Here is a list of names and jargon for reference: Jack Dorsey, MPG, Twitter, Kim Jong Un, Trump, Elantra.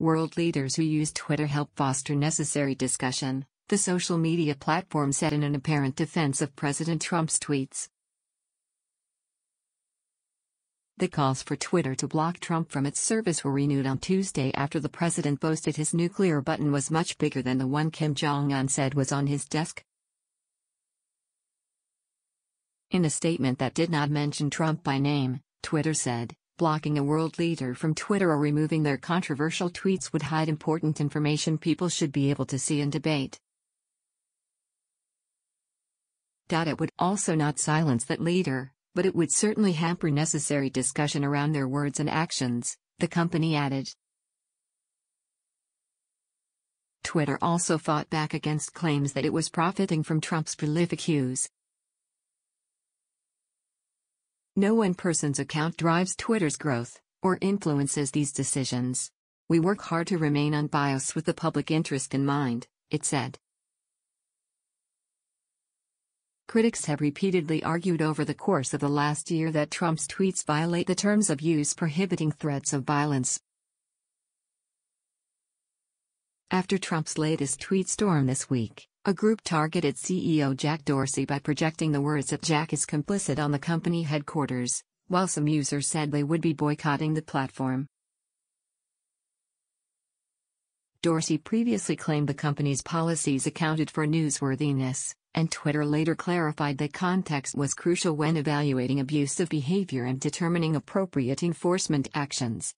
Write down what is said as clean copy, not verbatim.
World leaders who use Twitter help foster necessary discussion, the social media platform said in an apparent defense of President Trump's tweets. The calls for Twitter to block Trump from its service were renewed on Tuesday after the president boasted his nuclear button was much bigger than the one Kim Jong Un said was on his desk. In a statement that did not mention Trump by name, Twitter said, blocking a world leader from Twitter or removing their controversial tweets would hide important information people should be able to see and debate. It would also not silence that leader, but it would certainly hamper necessary discussion around their words and actions, the company added. Twitter also fought back against claims that it was profiting from Trump's prolific use. No one person's account drives Twitter's growth, or influences these decisions. We work hard to remain unbiased with the public interest in mind, it said. Critics have repeatedly argued over the course of the last year that Trump's tweets violate the terms of use prohibiting threats of violence. After Trump's latest tweet storm this week, a group targeted CEO Jack Dorsey by projecting the words that Jack is complicit on the company headquarters, while some users said they would be boycotting the platform. Dorsey previously claimed the company's policies accounted for newsworthiness, and Twitter later clarified that context was crucial when evaluating abusive behavior and determining appropriate enforcement actions.